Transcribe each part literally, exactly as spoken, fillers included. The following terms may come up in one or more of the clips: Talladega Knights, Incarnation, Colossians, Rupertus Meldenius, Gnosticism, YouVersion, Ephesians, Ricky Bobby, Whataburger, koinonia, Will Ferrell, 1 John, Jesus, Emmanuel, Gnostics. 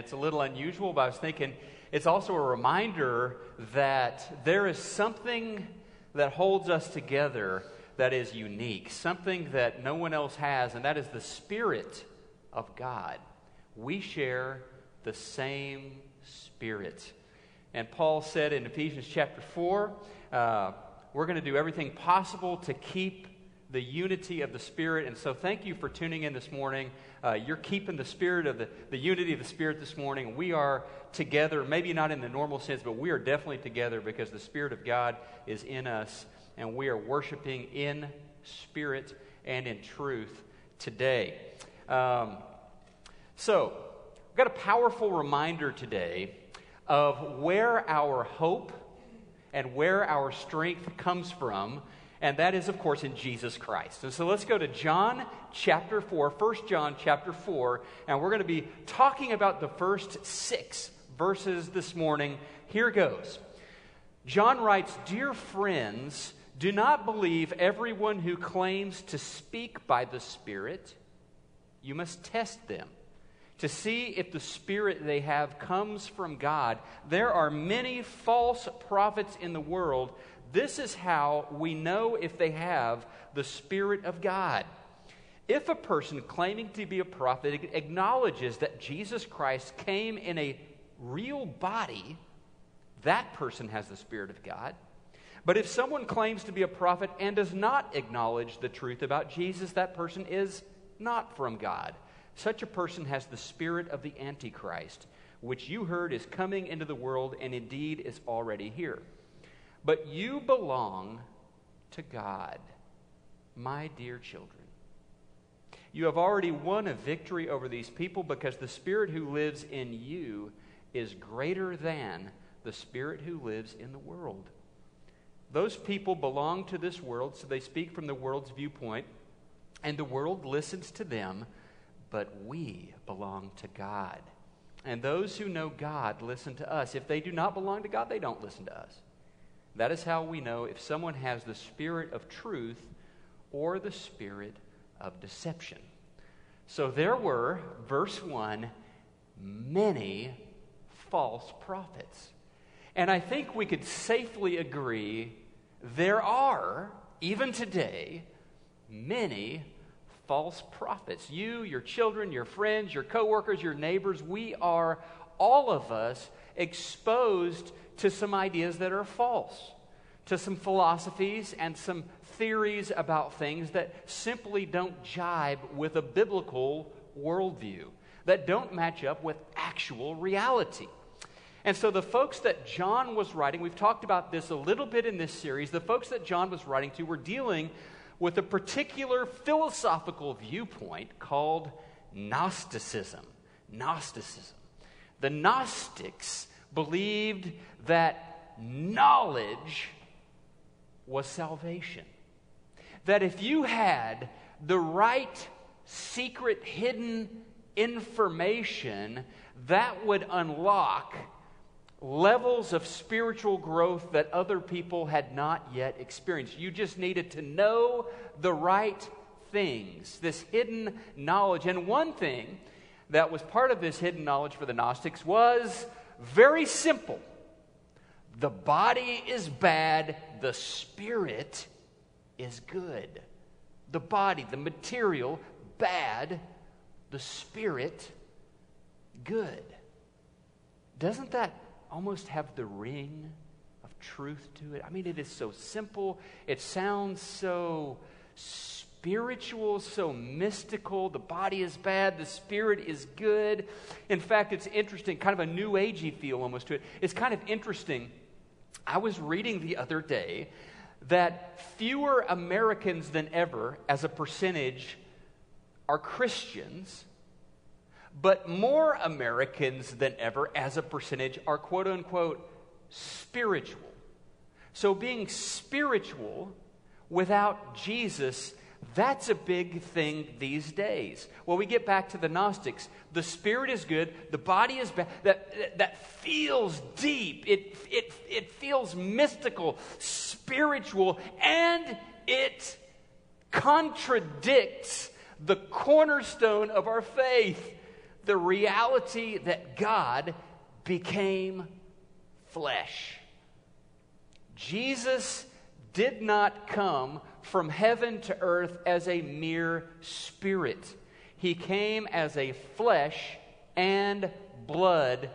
it's a little unusual, but I was thinking it's also a reminder that there is something that holds us together that is unique, something that no one else has, and that is the Spirit of God. We share the same Spirit. And Paul said in Ephesians chapter four, uh, we're going to do everything possible to keep the unity of the Spirit. And so thank you for tuning in this morning. Uh, you're keeping the spirit of the, the unity of the Spirit this morning. We are together, maybe not in the normal sense, but we are definitely together because the Spirit of God is in us, and we are worshiping in spirit and in truth today. Um, so we've got a powerful reminder today of where our hope and where our strength comes from, and that is, of course, in Jesus Christ. And so let's go to John chapter four, First John chapter four, and we're going to be talking about the first six verses this morning. Here goes. John writes, "Dear friends, do not believe everyone who claims to speak by the Spirit. You must test them to see if the spirit they have comes from God. There are many false prophets in the world. This is how we know if they have the Spirit of God. If a person claiming to be a prophet acknowledges that Jesus Christ came in a real body, that person has the Spirit of God. But if someone claims to be a prophet and does not acknowledge the truth about Jesus, that person is not from God. Such a person has the spirit of the Antichrist, which you heard is coming into the world and indeed is already here. But you belong to God, my dear children. You have already won a victory over these people because the Spirit who lives in you is greater than the spirit who lives in the world. Those people belong to this world, so they speak from the world's viewpoint, and the world listens to them, but we belong to God. And those who know God listen to us. If they do not belong to God, they don't listen to us. That is how we know if someone has the spirit of truth or the spirit of deception." So there were, verse one, many false prophets. And I think we could safely agree there are, even today, many false prophets. You, your children, your friends, your coworkers, your neighbors, we are, all of us, exposed to some ideas that are false, to some philosophies and some theories about things that simply don't jibe with a biblical worldview, that don't match up with actual reality. And so the folks that John was writing, we've talked about this a little bit in this series, the folks that John was writing to were dealing with a particular philosophical viewpoint called Gnosticism. Gnosticism. The Gnostics believed that knowledge was salvation. That if you had the right secret hidden information, that would unlock levels of spiritual growth that other people had not yet experienced. You just needed to know the right things, this hidden knowledge. And one thing that was part of this hidden knowledge for the Gnostics was very simple. The body is bad, the spirit is good. The body, the material, bad, the spirit, good. Doesn't that almost have the ring of truth to it? I mean, it is so simple. It sounds so spiritual, so mystical. The body is bad. The spirit is good. In fact, it's interesting, kind of a new agey feel almost to it. It's kind of interesting. I was reading the other day that fewer Americans than ever, as a percentage, are Christians, but more Americans than ever, as a percentage, are quote-unquote spiritual. So being spiritual without Jesus, that's a big thing these days. Well, we get back to the Gnostics. The spirit is good. The body is bad. That, that feels deep. It, it, it feels mystical, spiritual, and it contradicts the cornerstone of our faith. the reality that God became flesh. Jesus did not come from heaven to earth as a mere spirit. He came as a flesh and blood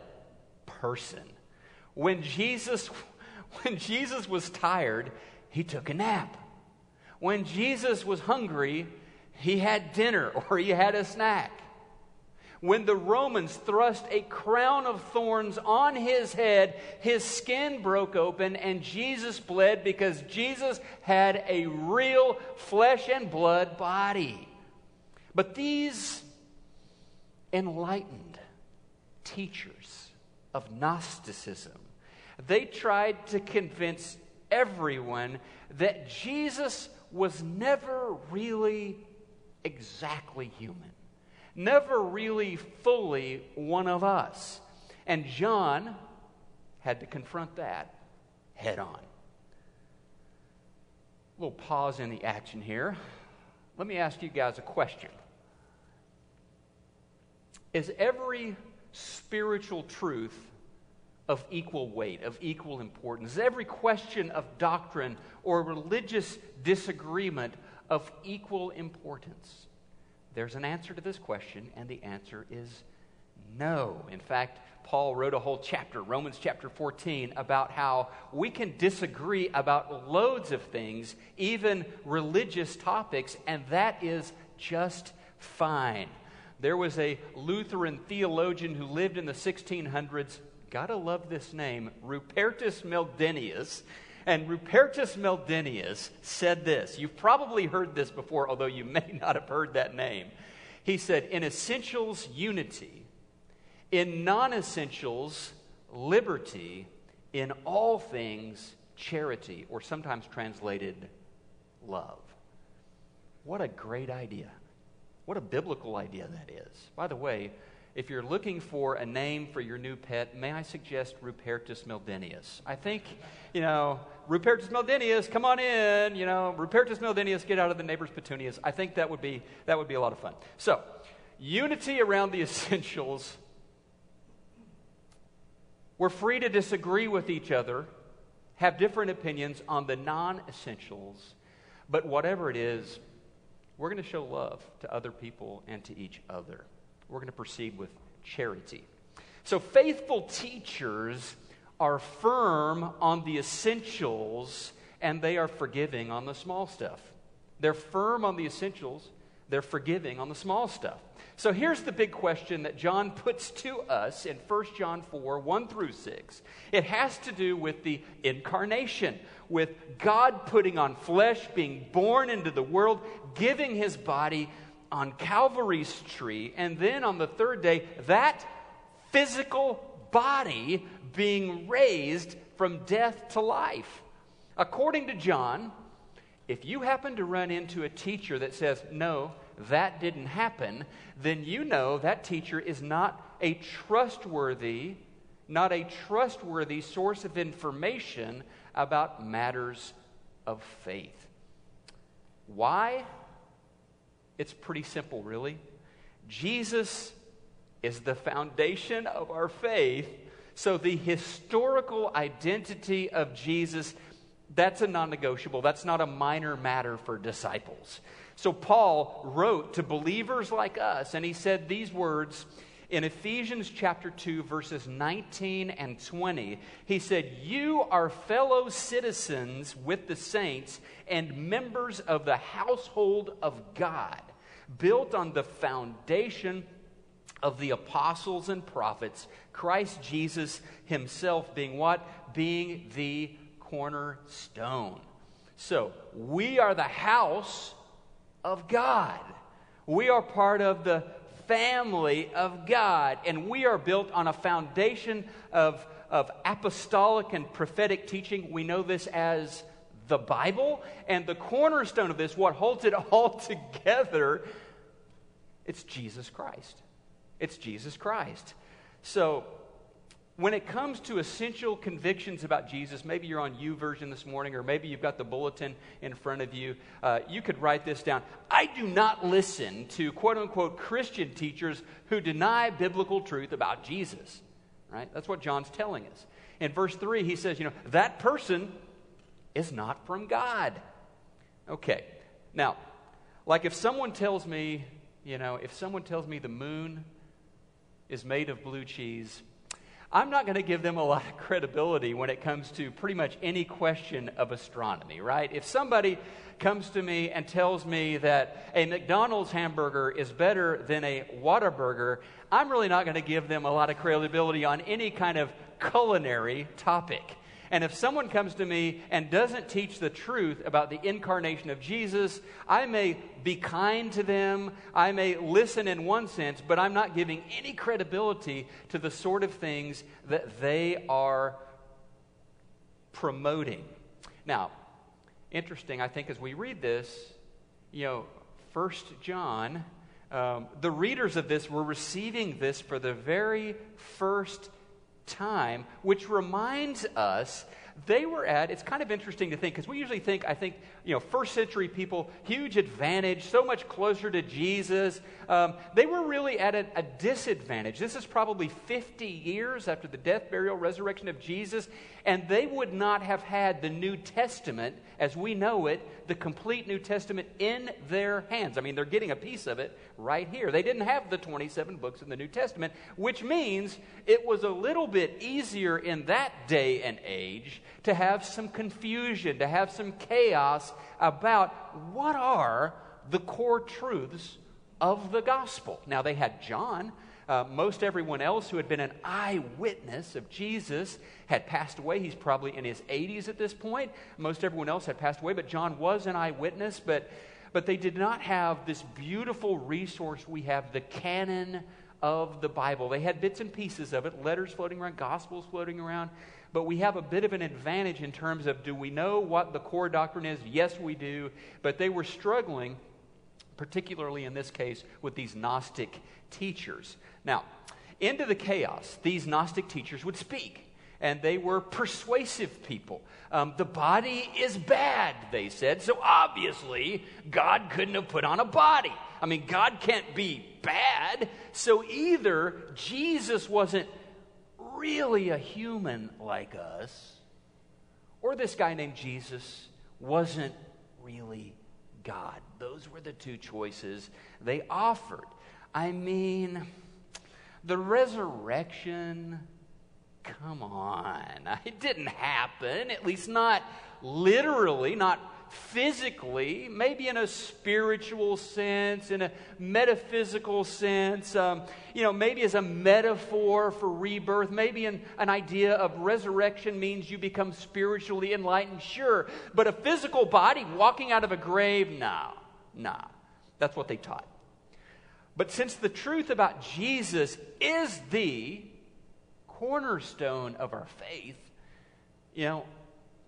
person. When Jesus, when Jesus was tired, he took a nap. When Jesus was hungry, he had dinner or he had a snack. When the Romans thrust a crown of thorns on his head, his skin broke open and Jesus bled because Jesus had a real flesh and blood body. But these enlightened teachers of Gnosticism, they tried to convince everyone that Jesus was never really exactly human, never really fully one of us. And John had to confront that head on. We'll pause in the action here. Let me ask you guys a question. Is every spiritual truth of equal weight, of equal importance? Is every question of doctrine or religious disagreement of equal importance? There's an answer to this question, and the answer is no. In fact, Paul wrote a whole chapter, Romans chapter fourteen, about how we can disagree about loads of things, even religious topics, and that is just fine. There was a Lutheran theologian who lived in the sixteen hundreds, gotta love this name, Rupertus Meldenius. And Rupertus Meldenius said this. You've probably heard this before, although you may not have heard that name. He said, "In essentials, unity. In non-essentials, liberty. In all things, charity," or sometimes translated, love. What a great idea. What a biblical idea that is. By the way, if you're looking for a name for your new pet, may I suggest Rupertus Meldenius? I think, you know, Rupertus Meldenius, come on in. You know, Rupertus Meldenius, get out of the neighbor's petunias. I think that would be that would be a lot of fun. So, unity around the essentials. We're free to disagree with each other, have different opinions on the non-essentials, but whatever it is, we're going to show love to other people and to each other. We're going to proceed with charity. So faithful teachers are firm on the essentials, and they are forgiving on the small stuff. They're firm on the essentials. They're forgiving on the small stuff. So here's the big question that John puts to us in First John four, one through six. It has to do with the incarnation, with God putting on flesh, being born into the world, giving his body on Calvary's tree, and then on the third day, that physical body being raised from death to life. According to John, if you happen to run into a teacher that says, "No, that didn't happen," then you know that teacher is not a trustworthy, not a trustworthy source of information about matters of faith. Why? It's pretty simple, really. Jesus is the foundation of our faith, so the historical identity of Jesus, that's a non-negotiable. That's not a minor matter for disciples. So Paul wrote to believers like us, and he said these words in Ephesians chapter two, verses nineteen and twenty. He said, "You are fellow citizens with the saints and members of the household of God, built on the foundation of the apostles and prophets, Christ Jesus himself being what? Being the cornerstone." So, we are the house of God. We are part of the family of God, and we are built on a foundation of, of apostolic and prophetic teaching. We know this as the Bible, and the cornerstone of this, what holds it all together, it's Jesus Christ. It's Jesus Christ. So when it comes to essential convictions about Jesus, maybe you're on YouVersion this morning, or maybe you've got the bulletin in front of you. Uh, you could write this down. I do not listen to quote-unquote Christian teachers who deny biblical truth about Jesus, right? That's what John's telling us. In verse three, he says, you know, that person is not from God. Okay. Now, like if someone tells me, you know, if someone tells me the moon is made of blue cheese, I'm not going to give them a lot of credibility when it comes to pretty much any question of astronomy, right? If somebody comes to me and tells me that a McDonald's hamburger is better than a Whataburger, I'm really not going to give them a lot of credibility on any kind of culinary topic. And if someone comes to me and doesn't teach the truth about the incarnation of Jesus, I may be kind to them, I may listen in one sense, but I'm not giving any credibility to the sort of things that they are promoting. Now, interesting, I think, as we read this, you know, First John, um, the readers of this were receiving this for the very first time, which reminds us they were at, it's kind of interesting to think, because we usually think, I think, you know, first century people, huge advantage, so much closer to Jesus. Um, they were really at a, a disadvantage. This is probably fifty years after the death, burial, resurrection of Jesus, and they would not have had the New Testament, as we know it, the complete New Testament in their hands. I mean, they're getting a piece of it right here. They didn't have the twenty-seven books in the New Testament, which means it was a little bit easier in that day and age to have some confusion, to have some chaos about what are the core truths of the gospel. Now, they had John. Uh, most everyone else who had been an eyewitness of Jesus had passed away. He's probably in his eighties at this point. Most everyone else had passed away, but John was an eyewitness. But, but they did not have this beautiful resource we have, the canon of the Bible. They had bits and pieces of it, letters floating around, gospels floating around. But we have a bit of an advantage in terms of, do we know what the core doctrine is? Yes, we do. But they were struggling, particularly in this case, with these Gnostic teachers. Now, into the chaos, these Gnostic teachers would speak. And they were persuasive people. Um, the body is bad, they said. So obviously, God couldn't have put on a body. I mean, God can't be bad. So either Jesus wasn't really a human like us, or this guy named Jesus wasn't really God. Those were the two choices they offered. I mean, the resurrection, come on. It didn't happen, at least not literally, not physically, maybe in a spiritual sense, in a metaphysical sense, um, you know, maybe as a metaphor for rebirth, maybe an, an idea of resurrection means you become spiritually enlightened, sure, but a physical body walking out of a grave, nah, nah. That's what they taught. But since the truth about Jesus is the cornerstone of our faith, you know,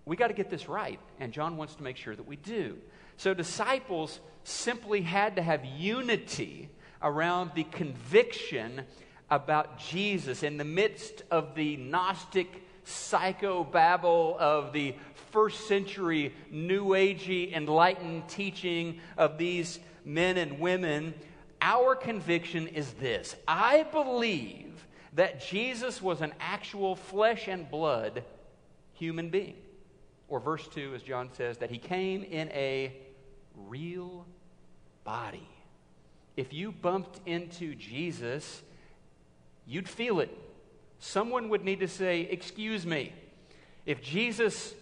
we got to get this right, and John wants to make sure that we do. So disciples simply had to have unity around the conviction about Jesus in the midst of the Gnostic psychobabble of the first century New Agey enlightened teaching of these men and women. Our conviction is this: I believe that Jesus was an actual flesh and blood human being. Or verse two, as John says, that he came in a real body. If you bumped into Jesus, you'd feel it. Someone would need to say, excuse me. If Jesus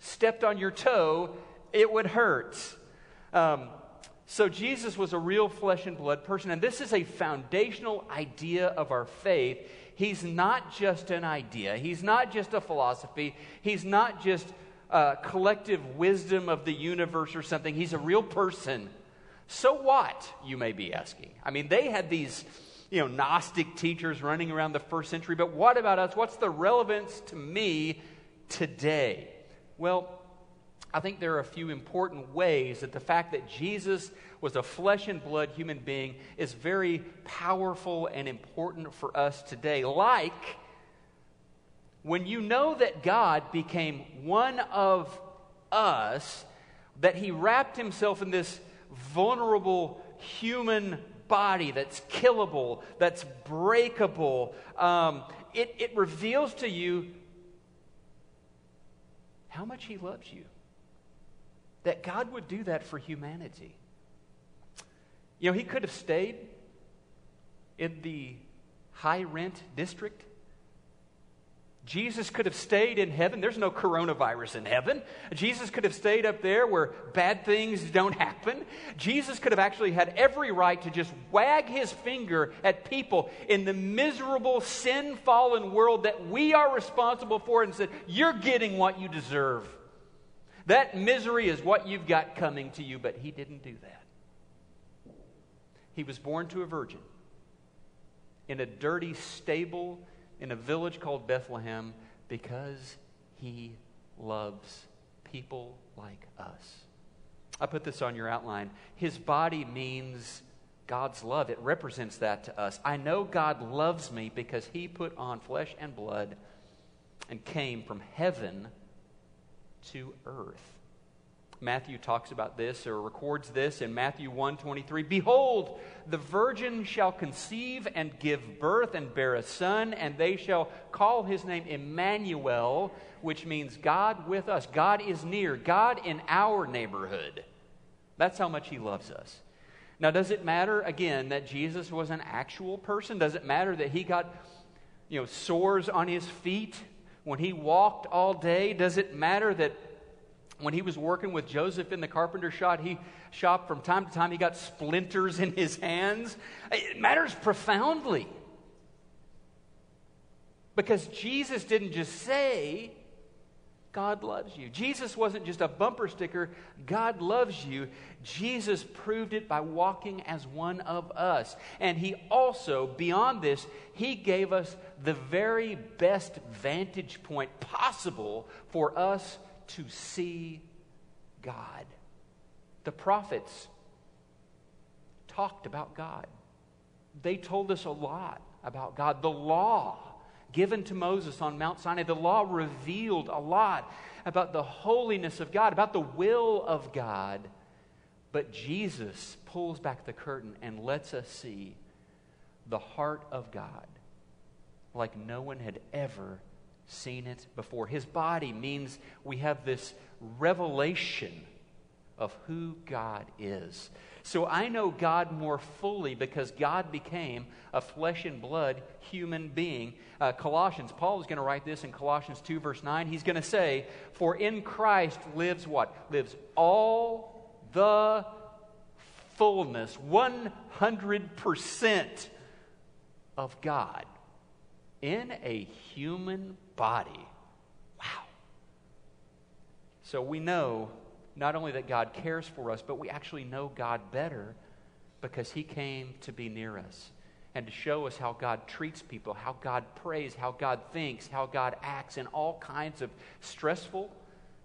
stepped on your toe, it would hurt. Um, so Jesus was a real flesh and blood person. And this is a foundational idea of our faith. He's not just an idea. He's not just a philosophy. He's not just Uh, collective wisdom of the universe or something. He's a real person. So what, you may be asking? I mean, they had these, you know, Gnostic teachers running around the first century, but what about us? What's the relevance to me today? Well, I think there are a few important ways that the fact that Jesus was a flesh and blood human being is very powerful and important for us today, like When you know that God became one of us, that he wrapped himself in this vulnerable human body that's killable, that's breakable, um, it, it reveals to you how much he loves you. That God would do that for humanity. You know, he could have stayed in the high-rent district. Jesus could have stayed in heaven. There's no coronavirus in heaven. Jesus could have stayed up there where bad things don't happen. Jesus could have actually had every right to just wag his finger at people in the miserable, sin-fallen world that we are responsible for and said, "You're getting what you deserve. That misery is what you've got coming to you," but he didn't do that. He was born to a virgin in a dirty stable in a village called Bethlehem because he loves people like us. I put this on your outline. His body means God's love. It represents that to us. I know God loves me because he put on flesh and blood and came from heaven to earth. Matthew talks about this or records this in Matthew one twenty-three. Behold, the virgin shall conceive and give birth and bear a son, and they shall call his name Emmanuel, which means God with us. God is near. God in our neighborhood. That's how much he loves us. Now, does it matter, again, that Jesus was an actual person? Does it matter that he got, you know, sores on his feet when he walked all day? Does it matter that when he was working with Joseph in the carpenter shop, he shop from time to time he got splinters in his hands? It matters profoundly. Because Jesus didn't just say, God loves you. Jesus wasn't just a bumper sticker, God loves you. Jesus proved it by walking as one of us. And he also, beyond this, he gave us the very best vantage point possible for us to see God. The prophets talked about God. They told us a lot about God. The law given to Moses on Mount Sinai, the law revealed a lot about the holiness of God, about the will of God. But Jesus pulls back the curtain and lets us see the heart of God like no one had ever seen it before. His body means we have this revelation of who God is. So I know God more fully because God became a flesh and blood human being. Uh, Colossians, Paul is going to write this in Colossians two verse nine. He's going to say, for in Christ lives what? Lives all the fullness, one hundred percent of God in a human body. Wow. So we know not only that God cares for us, but we actually know God better because he came to be near us and to show us how God treats people, how God prays, how God thinks, how God acts in all kinds of stressful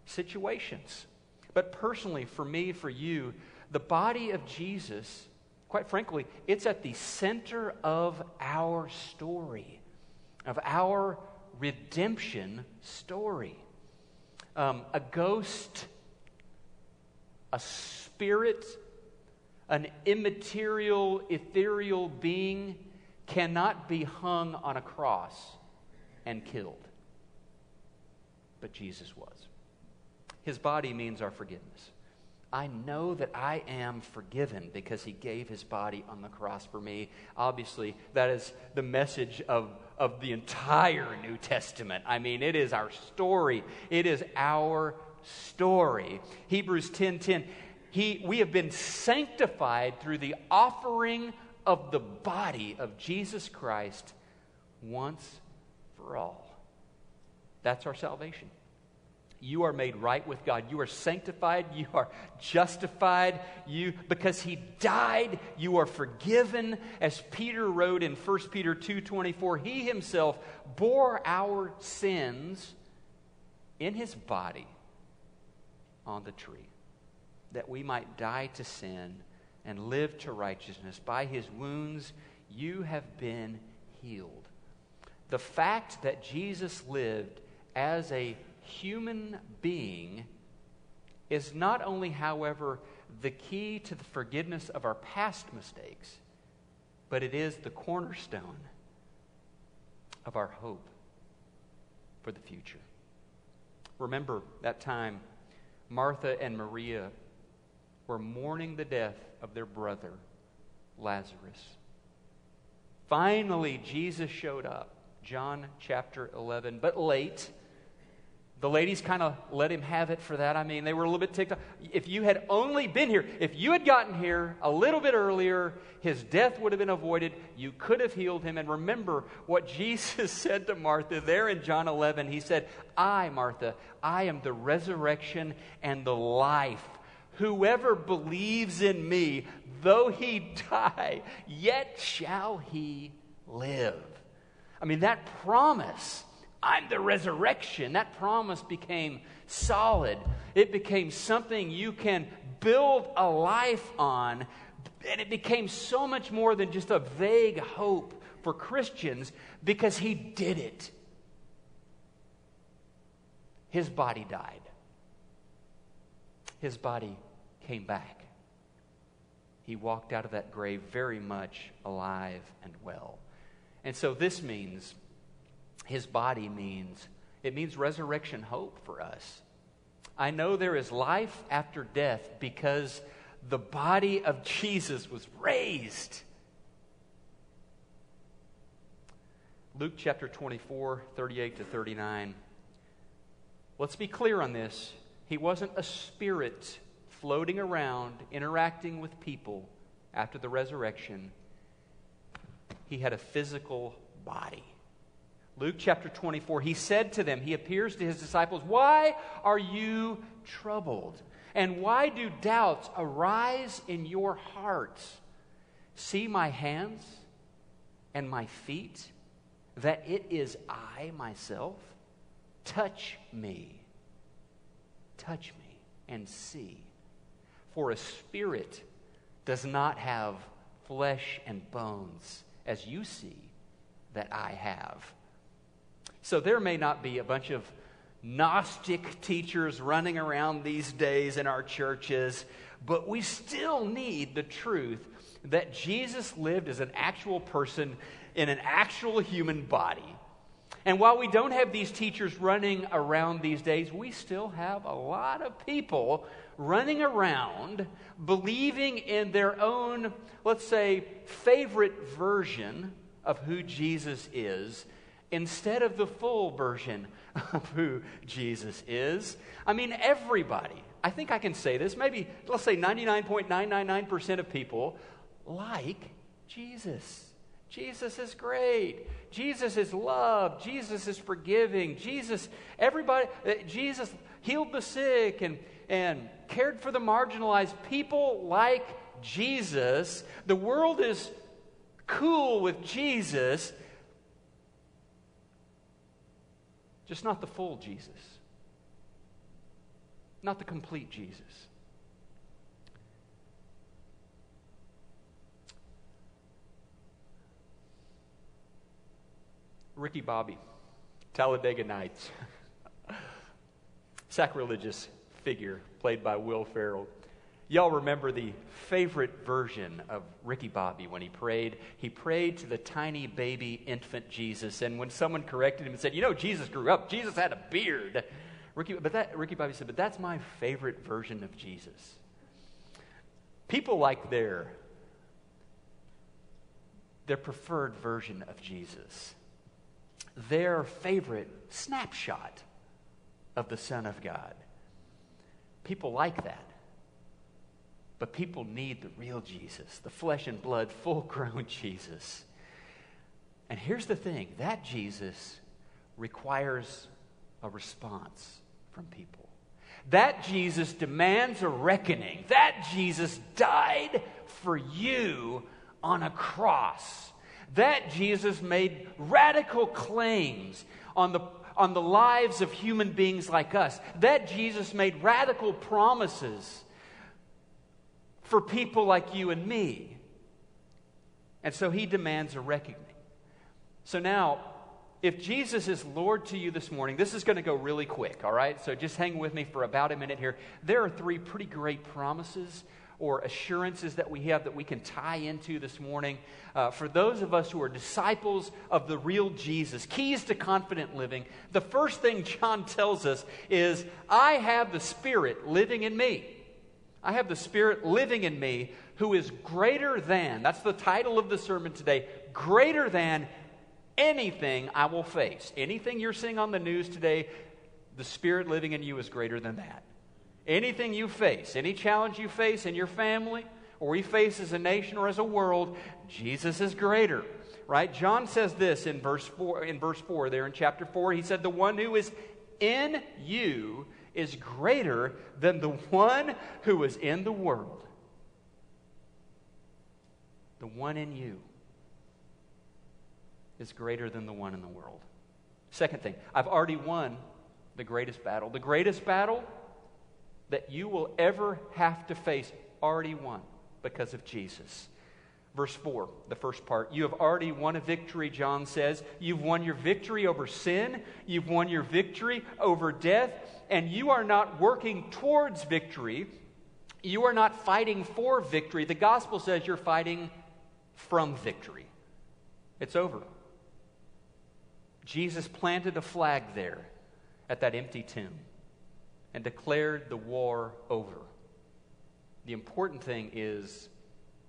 situations. But personally, for me, for you, the body of Jesus, quite frankly, it's at the center of our story, of our redemption story. Um, a ghost, a spirit, an immaterial, ethereal being cannot be hung on a cross and killed. But Jesus was. His body means our forgiveness. I know that I am forgiven because he gave his body on the cross for me. Obviously, that is the message of of the entire New Testament. I mean, it is our story. It is our story. Hebrews ten ten, he, we have been sanctified through the offering of the body of Jesus Christ once for all. That's our salvation. You are made right with God. You are sanctified. You are justified. You, because he died, you are forgiven. As Peter wrote in First Peter two twenty-four, he himself bore our sins in his body on the tree, that we might die to sin and live to righteousness. By his wounds you have been healed. The fact that Jesus lived as a human being is not only, however, the key to the forgiveness of our past mistakes, but it is the cornerstone of our hope for the future. Remember that time Martha and Maria were mourning the death of their brother, Lazarus. Finally, Jesus showed up, John chapter eleven, but late. The ladies kind of let him have it for that. I mean, they were a little bit ticked off. If you had only been here, if you had gotten here a little bit earlier, his death would have been avoided. You could have healed him. And remember what Jesus said to Martha there in John eleven. He said, I, Martha, I am the resurrection and the life. Whoever believes in me, though he die, yet shall he live. I mean, that promise, I'm the resurrection, that promise became solid. It became something you can build a life on, and it became so much more than just a vague hope for Christians because he did it. His body died. His body came back. He walked out of that grave very much alive and well. And so this means... His body means, it means resurrection hope for us. I know there is life after death because the body of Jesus was raised. Luke chapter twenty-four, thirty-eight to thirty-nine. Let's be clear on this. He wasn't a spirit floating around, interacting with people after the resurrection. He had a physical body. Luke chapter twenty-four, he said to them, he appears to his disciples, why are you troubled? And why do doubts arise in your hearts? See my hands and my feet, that it is I myself. Touch me, touch me and see. For a spirit does not have flesh and bones, as you see that I have. So there may not be a bunch of Gnostic teachers running around these days in our churches, but we still need the truth that Jesus lived as an actual person in an actual human body. And while we don't have these teachers running around these days, we still have a lot of people running around believing in their own, let's say, favorite version of who Jesus is, instead of the full version of who Jesus is. I mean, everybody, I think I can say this, maybe let's say ninety-nine point nine nine nine percent of people like Jesus. Jesus is great. Jesus is love. Jesus is forgiving. Jesus, everybody, Jesus healed the sick and, and cared for the marginalized. People like Jesus. The world is cool with Jesus. Just not the full Jesus. Not the complete Jesus. Ricky Bobby, Talladega Knights. Sacrilegious figure played by Will Ferrell. Y'all remember the favorite version of Ricky Bobby when he prayed? He prayed to the tiny baby infant Jesus. And when someone corrected him and said, you know, Jesus grew up. Jesus had a beard. Ricky, but that, Ricky Bobby said, but that's my favorite version of Jesus. People like their, their preferred version of Jesus. Their favorite snapshot of the Son of God. People like that. But people need the real Jesus, the flesh and blood, full-grown Jesus. And here's the thing, that Jesus requires a response from people. That Jesus demands a reckoning. That Jesus died for you on a cross. That Jesus made radical claims on the on the lives of human beings like us. That Jesus made radical promises for people like you and me. And so he demands a reckoning. So now, if Jesus is Lord to you this morning, this is going to go really quick, all right? So just hang with me for about a minute here. There are three pretty great promises or assurances that we have that we can tie into this morning. Uh, for those of us who are disciples of the real Jesus, keys to confident living, the first thing John tells us is, I have the Spirit living in me. I have the Spirit living in me who is greater than, that's the title of the sermon today, greater than anything I will face. Anything you're seeing on the news today, the Spirit living in you is greater than that. Anything you face, any challenge you face in your family, or we face as a nation or as a world, Jesus is greater, right? John says this in verse four, in verse four there in chapter four. He said, the one who is in you is greater than the one who is in the world. The one in you is greater than the one in the world. Second thing, I've already won the greatest battle. The greatest battle that you will ever have to face, already won because of Jesus. Verse four, the first part, you have already won a victory, John says. You've won your victory over sin. You've won your victory over death. And you are not working towards victory. You are not fighting for victory. The gospel says you're fighting from victory. It's over. Jesus planted a flag there at that empty tomb and declared the war over. The important thing is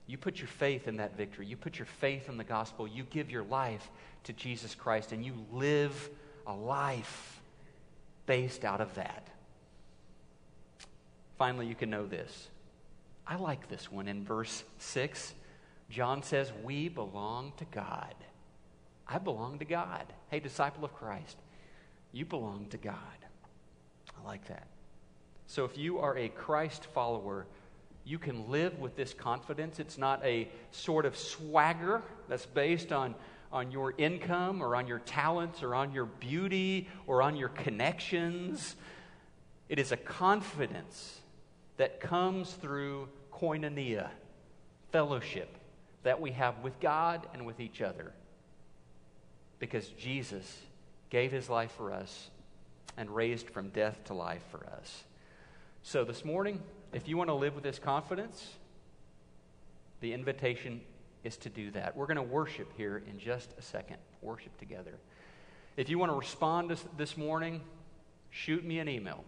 you put your faith in that victory. You put your faith in the gospel. You give your life to Jesus Christ, and you live a life based out of that. Finally, you can know this. I like this one. In verse six, John says, we belong to God. I belong to God. Hey, disciple of Christ, you belong to God. I like that. So if you are a Christ follower, you can live with this confidence. It's not a sort of swagger that's based on, on your income or on your talents or on your beauty or on your connections. It is a confidence that comes through koinonia, fellowship that we have with God and with each other, because Jesus gave his life for us and raised from death to life for us. So this morning, if you want to live with this confidence, the invitation is to do that. We're going to worship here in just a second, worship together. If you want to respond to this morning, shoot me an email.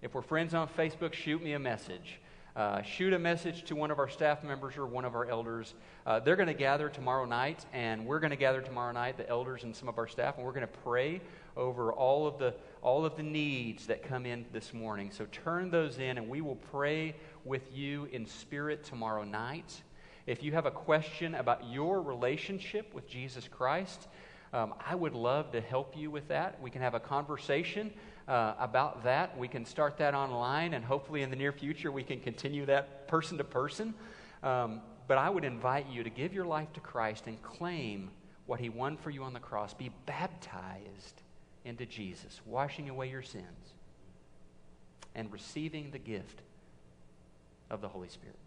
If we're friends on Facebook, shoot me a message. Uh, shoot a message to one of our staff members or one of our elders. Uh, they're going to gather tomorrow night, and we're going to gather tomorrow night, the elders and some of our staff, and we're going to pray over all of the all of the needs that come in this morning. So turn those in, and we will pray with you in spirit tomorrow night. If you have a question about your relationship with Jesus Christ, um, I would love to help you with that. We can have a conversation Uh, about that. We can start that online, and hopefully in the near future we can continue that person to person. Um, but I would invite you to give your life to Christ and claim what he won for you on the cross. Be baptized into Jesus, washing away your sins and receiving the gift of the Holy Spirit.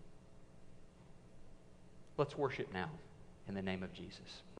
Let's worship now in the name of Jesus.